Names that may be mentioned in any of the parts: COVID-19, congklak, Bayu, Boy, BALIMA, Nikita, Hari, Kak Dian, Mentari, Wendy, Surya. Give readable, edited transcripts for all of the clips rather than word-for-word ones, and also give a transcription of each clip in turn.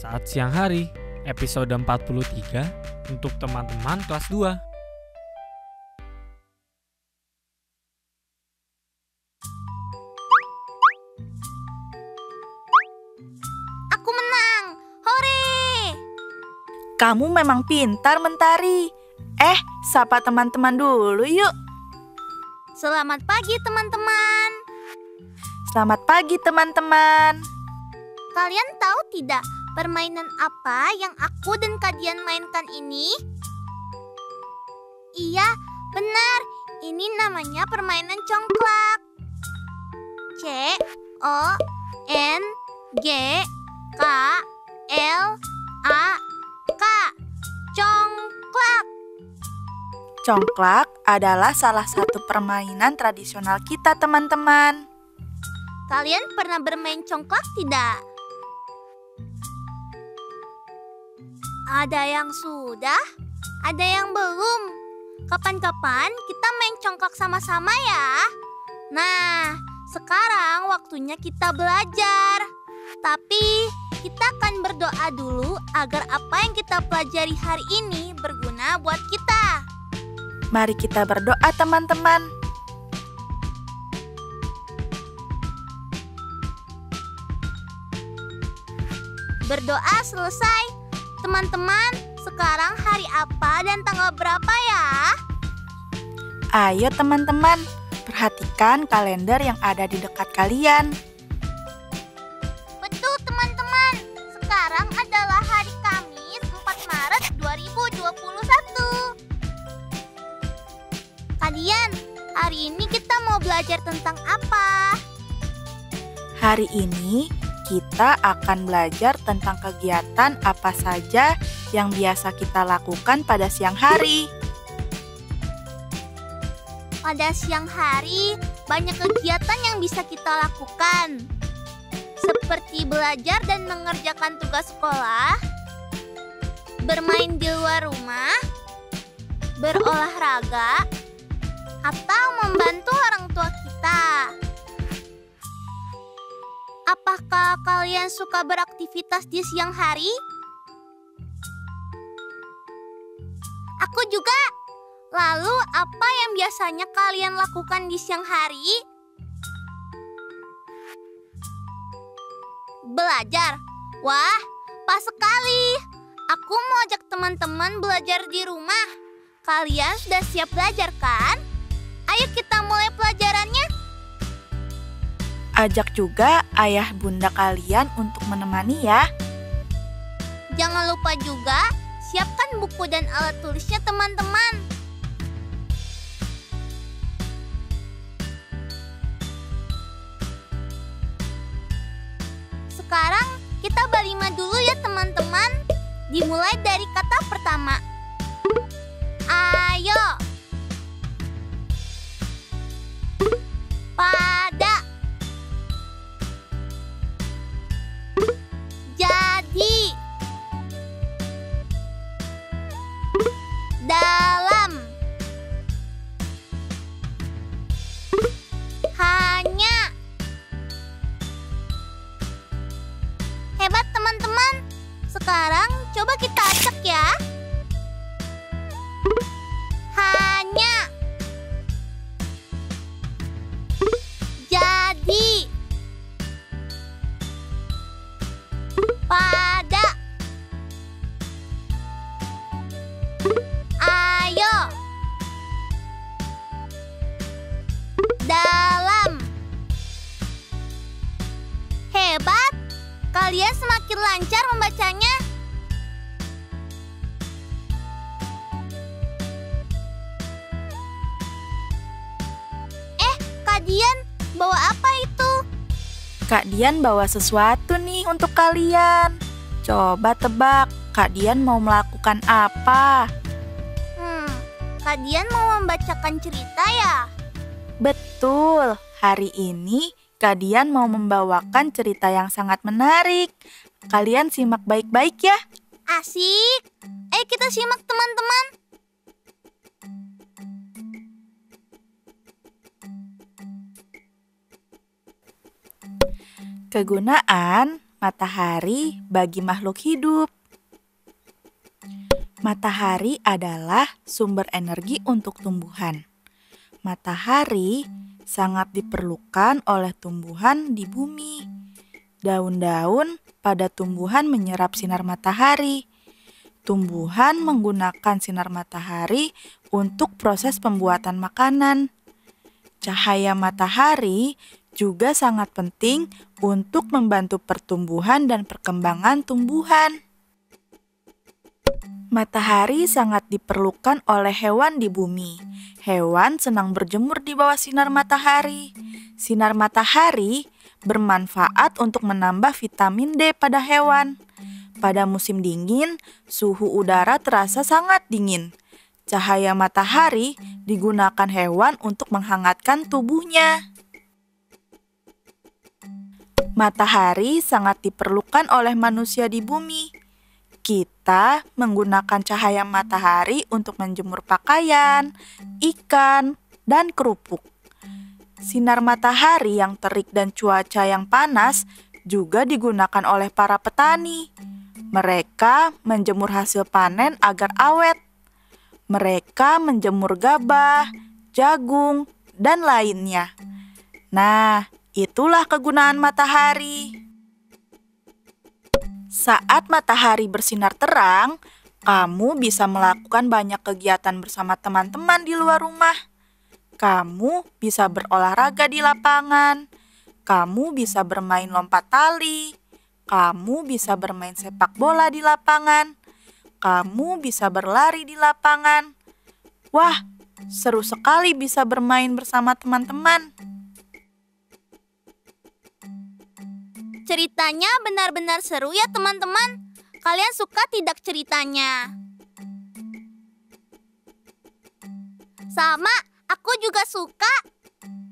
Saat siang hari, episode 43 untuk teman-teman kelas 2. Aku menang! Hore! Kamu memang pintar, Mentari. Sapa teman-teman dulu yuk. Selamat pagi, teman-teman. Selamat pagi, teman-teman. Kalian tahu tidak? Permainan apa yang aku dan Kak Dian mainkan ini? Iya, benar. Ini namanya permainan congklak. C-O-N-G-K-L-A-K. Congklak. Congklak adalah salah satu permainan tradisional kita, teman-teman. Kalian pernah bermain congklak tidak? Ada yang sudah, ada yang belum. Kapan-kapan kita main congklak sama-sama ya. Nah, sekarang waktunya kita belajar. Tapi kita akan berdoa dulu agar apa yang kita pelajari hari ini berguna buat kita. Mari kita berdoa, teman-teman. Berdoa selesai. Teman-teman, sekarang hari apa dan tanggal berapa ya? Ayo teman-teman, perhatikan kalender yang ada di dekat kalian. Betul teman-teman, sekarang adalah hari Kamis 4 Maret 2021. Kak Dian, hari ini kita mau belajar tentang apa? Hari ini kita akan belajar tentang kegiatan apa saja yang biasa kita lakukan pada siang hari. Pada siang hari, banyak kegiatan yang bisa kita lakukan. Seperti belajar dan mengerjakan tugas sekolah, bermain di luar rumah, berolahraga, atau membantu orang tua kita. Apakah kalian suka beraktivitas di siang hari? Aku juga. Lalu apa yang biasanya kalian lakukan di siang hari? Belajar. Wah, pas sekali. Aku mau ajak teman-teman belajar di rumah. Kalian sudah siap belajar kan? Ayo kita mulai pelajarannya. Ajak juga ayah bunda kalian untuk menemani ya. Jangan lupa juga siapkan buku dan alat tulisnya teman-teman. Sekarang kita BALIMA dulu ya teman-teman. Dimulai dari kata pertama. Ayo. Pada. Jadi, dalam, hanya. Hebat teman-teman. Sekarang coba kita acak ya. Hanya. Jadi. Pada. Ayo. Dalam. Hebat. Kalian semakin lancar membacanya. Kak Dian, bawa apa itu? Kak Dian bawa sesuatu nih untuk kalian. Coba tebak, Kak Dian mau melakukan apa? Kak Dian mau membacakan cerita ya? Betul, hari ini Kak Dian mau membawakan cerita yang sangat menarik. Kalian simak baik-baik ya. Asik, ayo kita simak teman-teman. Kegunaan matahari bagi makhluk hidup. Matahari adalah sumber energi untuk tumbuhan. Matahari sangat diperlukan oleh tumbuhan di bumi. Daun-daun pada tumbuhan menyerap sinar matahari. Tumbuhan menggunakan sinar matahari untuk proses pembuatan makanan. Cahaya matahari juga sangat penting untuk membantu pertumbuhan dan perkembangan tumbuhan. Matahari sangat diperlukan oleh hewan di bumi. Hewan senang berjemur di bawah sinar matahari. Sinar matahari bermanfaat untuk menambah vitamin D pada hewan. Pada musim dingin, suhu udara terasa sangat dingin. Cahaya matahari digunakan hewan untuk menghangatkan tubuhnya. Matahari sangat diperlukan oleh manusia di bumi. Kita menggunakan cahaya matahari untuk menjemur pakaian, ikan, dan kerupuk. Sinar matahari yang terik dan cuaca yang panas juga digunakan oleh para petani. Mereka menjemur hasil panen agar awet. Mereka menjemur gabah, jagung, dan lainnya. Nah, itulah kegunaan matahari. Saat matahari bersinar terang, kamu bisa melakukan banyak kegiatan bersama teman-teman di luar rumah. Kamu bisa berolahraga di lapangan. Kamu bisa bermain lompat tali. Kamu bisa bermain sepak bola di lapangan. Kamu bisa berlari di lapangan. Wah, seru sekali bisa bermain bersama teman-teman. Ceritanya benar-benar seru ya teman-teman. Kalian suka tidak ceritanya? Sama, aku juga suka.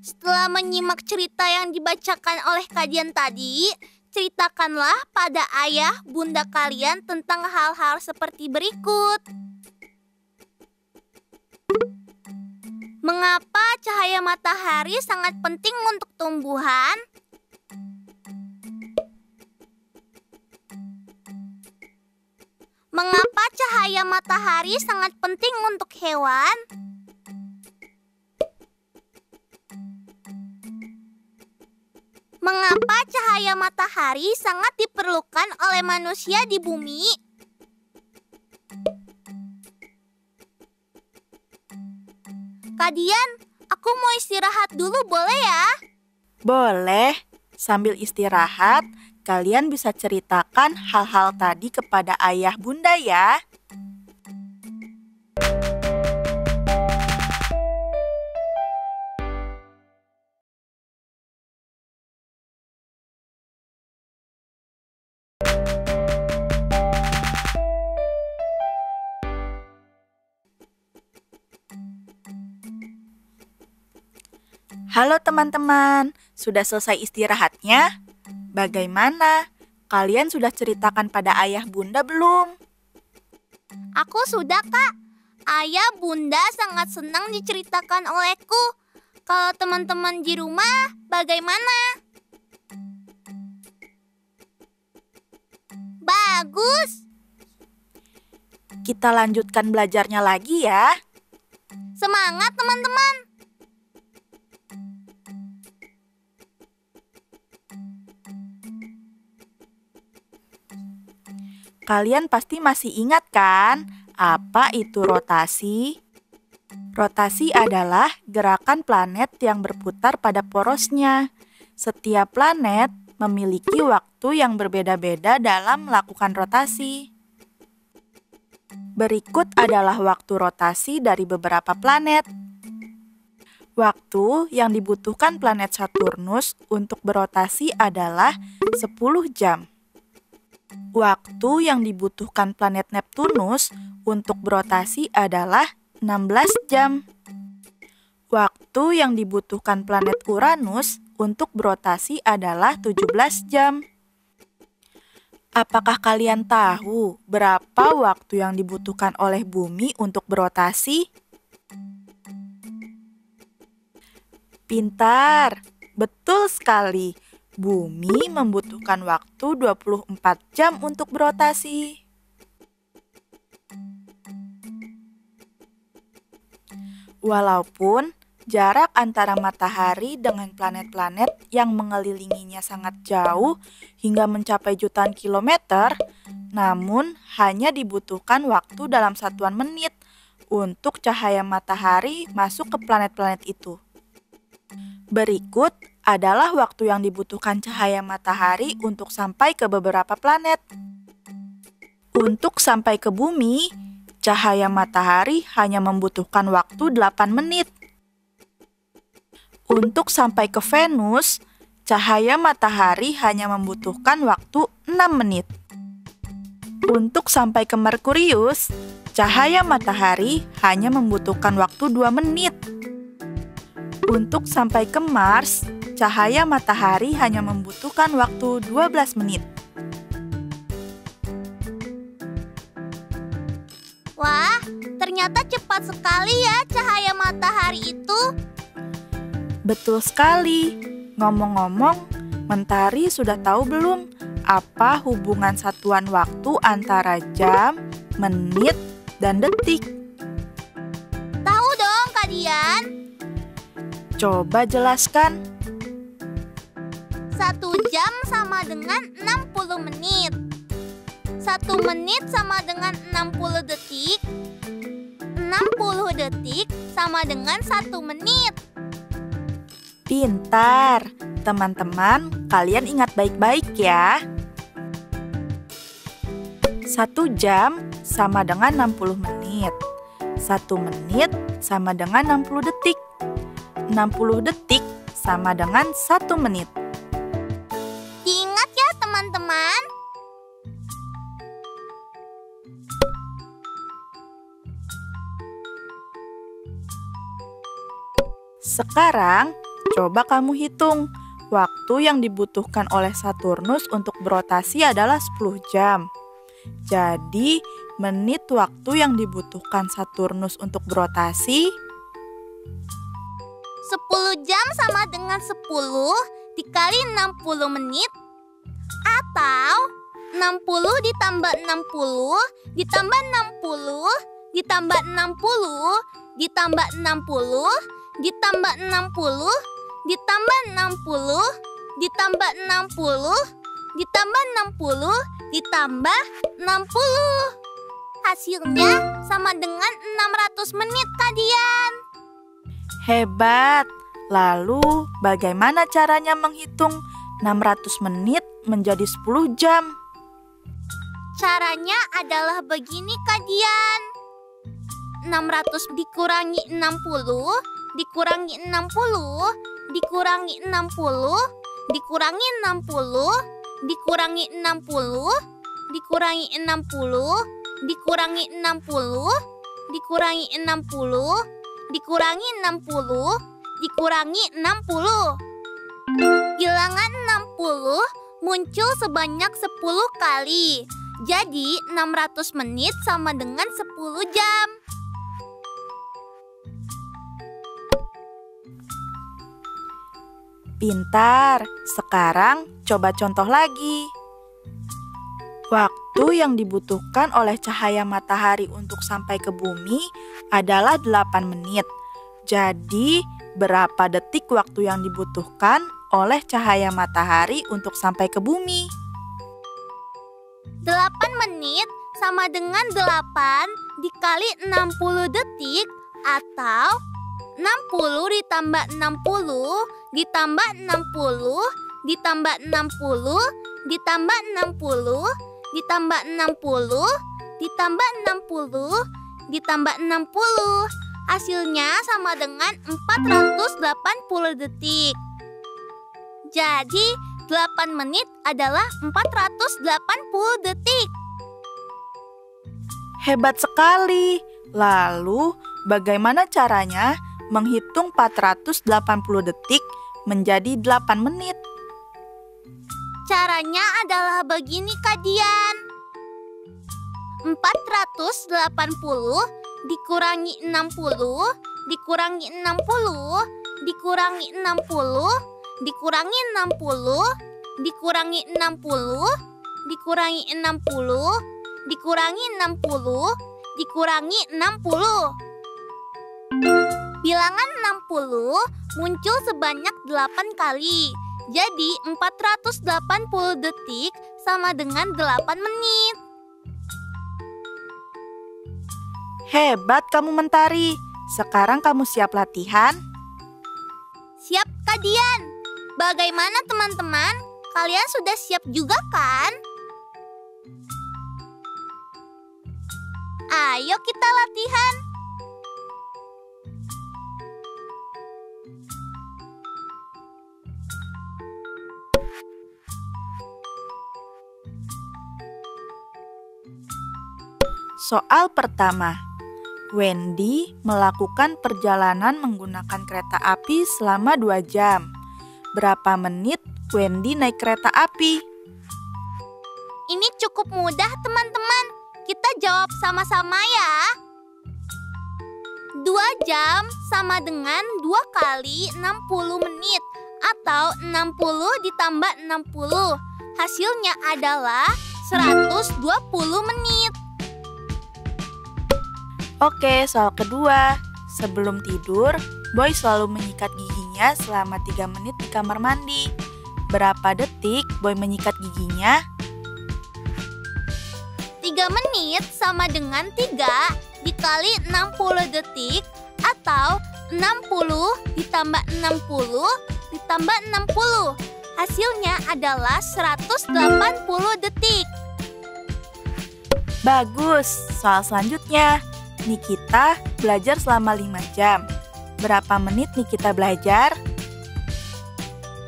Setelah menyimak cerita yang dibacakan oleh Kak Dian tadi, ceritakanlah pada ayah bunda kalian tentang hal-hal seperti berikut. Mengapa cahaya matahari sangat penting untuk tumbuhan? Mengapa cahaya matahari sangat penting untuk hewan? Mengapa cahaya matahari sangat diperlukan oleh manusia di bumi? Kak Dian, aku mau istirahat dulu boleh ya? Boleh, sambil istirahat. Kalian bisa ceritakan hal-hal tadi kepada ayah bunda ya. Halo teman-teman, sudah selesai istirahatnya? Bagaimana? Kalian sudah ceritakan pada ayah bunda belum? Aku sudah, Kak. Ayah bunda sangat senang diceritakan olehku. Kalau teman-teman di rumah, bagaimana? Bagus. Kita lanjutkan belajarnya lagi ya. Semangat, teman-teman. Kalian pasti masih ingat kan, apa itu rotasi? Rotasi adalah gerakan planet yang berputar pada porosnya. Setiap planet memiliki waktu yang berbeda-beda dalam melakukan rotasi. Berikut adalah waktu rotasi dari beberapa planet. Waktu yang dibutuhkan planet Saturnus untuk berotasi adalah 10 jam. Waktu yang dibutuhkan planet Neptunus untuk berotasi adalah 16 jam. Waktu yang dibutuhkan planet Uranus untuk berotasi adalah 17 jam. Apakah kalian tahu berapa waktu yang dibutuhkan oleh bumi untuk berotasi? Pintar, betul sekali. Bumi membutuhkan waktu 24 jam untuk berotasi. Walaupun jarak antara matahari dengan planet-planet yang mengelilinginya sangat jauh hingga mencapai jutaan kilometer, namun hanya dibutuhkan waktu dalam satuan menit untuk cahaya matahari masuk ke planet-planet itu. Berikut adalah waktu yang dibutuhkan cahaya matahari untuk sampai ke beberapa planet. Untuk sampai ke bumi, cahaya matahari hanya membutuhkan waktu 8 menit. Untuk sampai ke Venus, cahaya matahari hanya membutuhkan waktu 6 menit. Untuk sampai ke Merkurius, cahaya matahari hanya membutuhkan waktu 2 menit. Untuk sampai ke Mars, cahaya matahari hanya membutuhkan waktu 12 menit. Wah, ternyata cepat sekali ya cahaya matahari itu. Betul sekali. Ngomong-ngomong, Mentari sudah tahu belum apa hubungan satuan waktu antara jam, menit, dan detik? Tahu dong, Kak Dian. Coba jelaskan. 1 jam sama dengan 60 menit. 1 menit sama dengan 60 detik. 60 detik sama dengan 1 menit. Pintar, teman-teman, kalian ingat baik-baik ya. 1 jam sama dengan 60 menit. 1 menit sama dengan 60 detik. 60 detik sama dengan 1 menit. Ingat ya, teman-teman. Sekarang coba kamu hitung, waktu yang dibutuhkan oleh Saturnus untuk berotasi adalah 10 jam. Jadi, menit waktu yang dibutuhkan Saturnus untuk berotasi 10 jam sama dengan 10 dikali 60 menit, atau 60 ditambah 60 ditambah 60 ditambah 60 ditambah 60 ditambah 60 ditambah 60, ditambah 60, ditambah 60, ditambah 60. Hasilnya sama dengan 600 menit, Kak Dian. Hebat! Lalu bagaimana caranya menghitung 600 menit menjadi 10 jam? Caranya adalah begini, Kak Dian. 600 dikurangi 60, dikurangi 60, dikurangi 60, dikurangi 60, dikurangi 60, dikurangi 60, dikurangi 60, dikurangi 60, dikurangi 60, dikurangi 60. Bilangan 60 muncul sebanyak 10 kali. Jadi 600 menit sama dengan 10 jam. Pintar, sekarang coba contoh lagi. Waktu yang dibutuhkan oleh cahaya matahari untuk sampai ke bumi adalah 8 menit. Jadi, berapa detik waktu yang dibutuhkan oleh cahaya matahari untuk sampai ke bumi? 8 menit sama dengan 8 dikali 60 detik, atau 60 ditambah 60 ditambah 60, ditambah 60, ditambah 60, ditambah 60, ditambah 60, ditambah 60. hasilnya sama dengan 480 detik. Jadi, 8 menit adalah 480 detik. Hebat sekali. Lalu, bagaimana caranya menghitung 480 detik menjadi 8 menit? Caranya adalah begini, Kak Dian. 480 dikurangi 60, dikurangi 60, dikurangi 60, dikurangi 60, dikurangi 60, dikurangi 60, dikurangi 60, dikurangi 60. Bilangan 60 muncul sebanyak 8 kali. Jadi 480 detik sama dengan 8 menit. Hebat kamu, Mentari. Sekarang kamu siap latihan? Siap, Kak Dian. Bagaimana teman-teman? Kalian sudah siap juga kan? Ayo kita latihan. Soal pertama, Wendy melakukan perjalanan menggunakan kereta api selama 2 jam. Berapa menit Wendy naik kereta api? Ini cukup mudah, teman-teman. Kita jawab sama-sama ya. 2 jam sama dengan 2 kali 60 menit atau 60 ditambah 60. Hasilnya adalah 120 menit. Oke, soal kedua. Sebelum tidur, Boy selalu menyikat giginya selama 3 menit di kamar mandi. Berapa detik Boy menyikat giginya? 3 menit sama dengan 3 dikali 60 detik atau 60 ditambah 60 ditambah 60. Hasilnya adalah 180 detik. Bagus, soal selanjutnya. Nikita belajar selama 5 jam. Berapa menit Nikita belajar?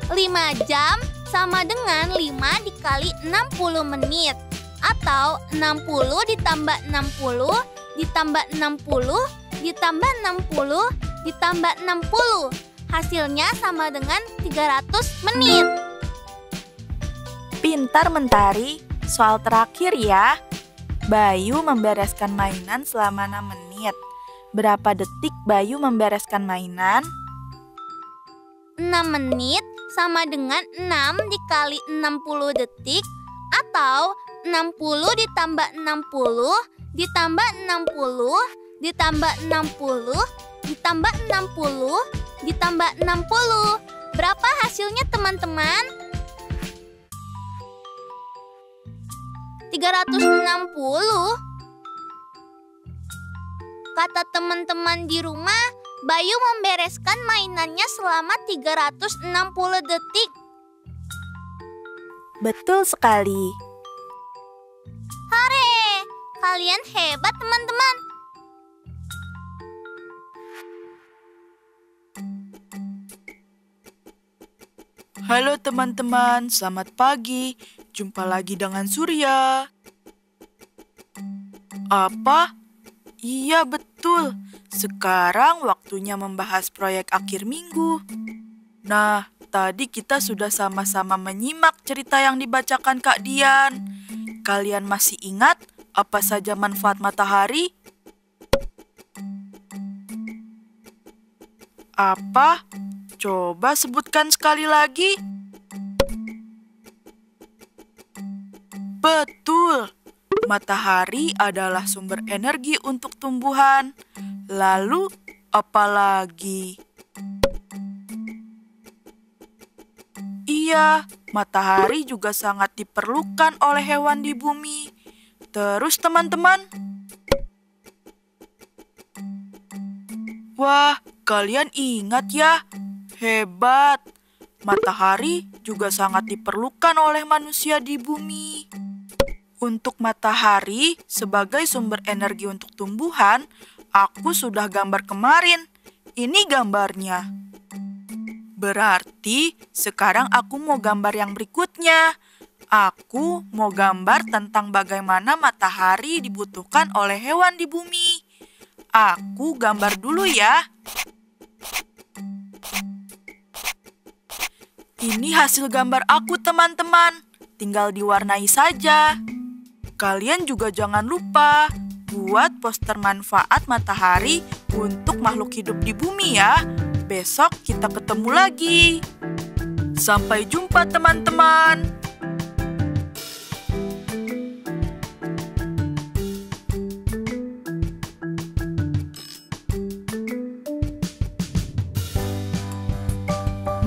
5 jam sama dengan 5 dikali 60 menit. Atau 60 ditambah 60, ditambah 60, ditambah 60, ditambah 60. Hasilnya sama dengan 300 menit. Pintar, Mentari. Soal terakhir ya. Bayu membereskan mainan selama 6 menit. Berapa detik Bayu membereskan mainan? 6 menit sama dengan 6 dikali 60 detik atau 60 ditambah 60 ditambah 60 ditambah 60 ditambah 60 ditambah 60. Berapa hasilnya, teman-teman? 360. Kata teman-teman di rumah, Bayu membereskan mainannya selama 360 detik. Betul sekali. Hore! Kalian hebat, teman-teman. Halo teman-teman, selamat pagi. Jumpa lagi dengan Surya. Apa? Iya, betul. Sekarang waktunya membahas proyek akhir minggu. Nah, tadi kita sudah sama-sama menyimak cerita yang dibacakan Kak Dian. Kalian masih ingat apa saja manfaat matahari? Apa? Coba sebutkan sekali lagi. Betul, matahari adalah sumber energi untuk tumbuhan. Lalu, apalagi? Iya, matahari juga sangat diperlukan oleh hewan di bumi. Terus, teman-teman? Wah, kalian ingat ya? Hebat! Matahari juga sangat diperlukan oleh manusia di bumi. Untuk matahari sebagai sumber energi untuk tumbuhan, Aku sudah gambar kemarin. Ini gambarnya. Berarti sekarang aku mau gambar yang berikutnya. Aku mau gambar tentang bagaimana matahari dibutuhkan oleh hewan di bumi. Aku gambar dulu ya. Ini hasil gambar aku, teman-teman. Tinggal diwarnai saja. Kalian juga jangan lupa buat poster manfaat matahari untuk makhluk hidup di bumi ya. Besok kita ketemu lagi. Sampai jumpa, teman-teman.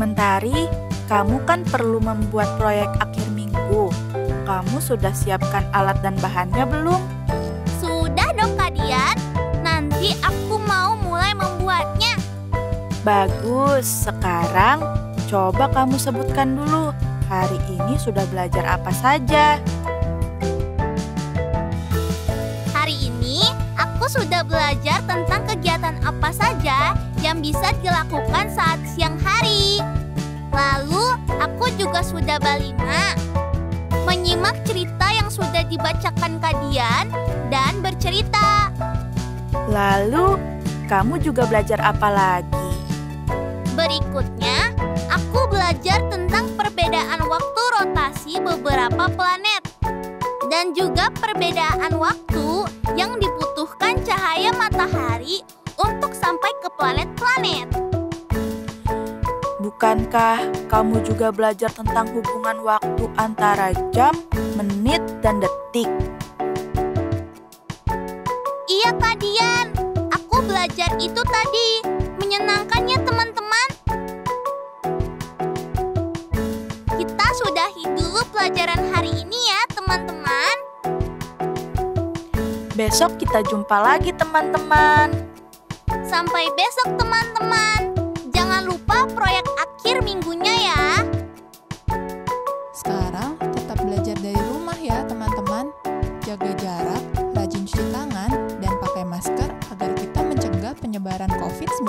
Mentari, kamu kan perlu membuat proyek akhir minggu. Kamu sudah siapkan alat dan bahannya belum? Sudah dong, Kak Dian. Nanti aku mau mulai membuatnya. Bagus, sekarang coba kamu sebutkan dulu. Hari ini sudah belajar apa saja? Hari ini aku sudah belajar tentang kegiatan apa saja yang bisa dilakukan saat siang hari. Lalu, aku juga sudah balima, menyimak cerita yang sudah dibacakan Kak Dian dan bercerita. Lalu, kamu juga belajar apa lagi? Berikutnya, aku belajar tentang perbedaan waktu rotasi beberapa planet. Dan juga perbedaan waktu yang dibutuhkan cahaya matahari untuk sampai ke planet-planet. Bukankah kamu juga belajar tentang hubungan waktu antara jam, menit, dan detik? Iya, Kak Dian. Aku belajar itu tadi. Menyenangkan ya, teman-teman. Kita sudahi dulu pelajaran hari ini ya, teman-teman. Besok kita jumpa lagi, teman-teman. Sampai besok, teman-teman. Jangan lupa proyek akhir minggunya ya. Sekarang tetap belajar dari rumah ya, teman-teman. Jaga jarak, rajin cuci tangan, dan pakai masker agar kita mencegah penyebaran COVID-19.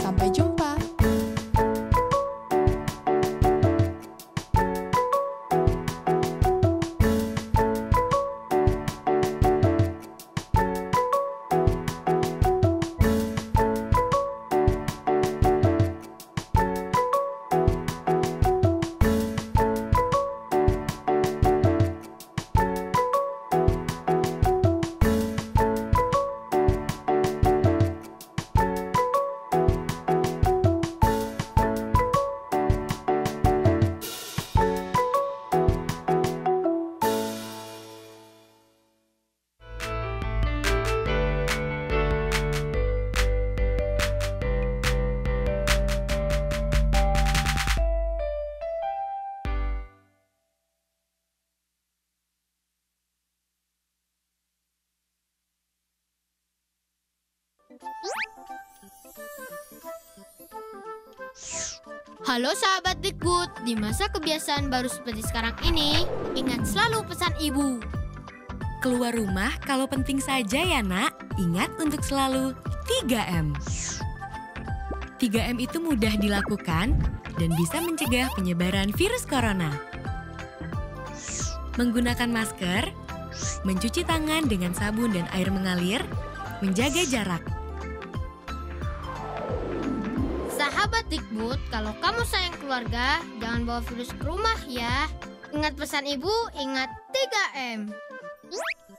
Sampai jumpa. Halo sahabat Bigfoot, di masa kebiasaan baru seperti sekarang ini, ingat selalu pesan ibu. Keluar rumah kalau penting saja ya nak, ingat untuk selalu 3M. 3M itu mudah dilakukan dan bisa mencegah penyebaran virus corona. Menggunakan masker, mencuci tangan dengan sabun dan air mengalir, menjaga jarak. Sahabat Bigfoot, kalau kamu sayang keluarga, jangan bawa virus ke rumah ya. Ingat pesan ibu, ingat 3M.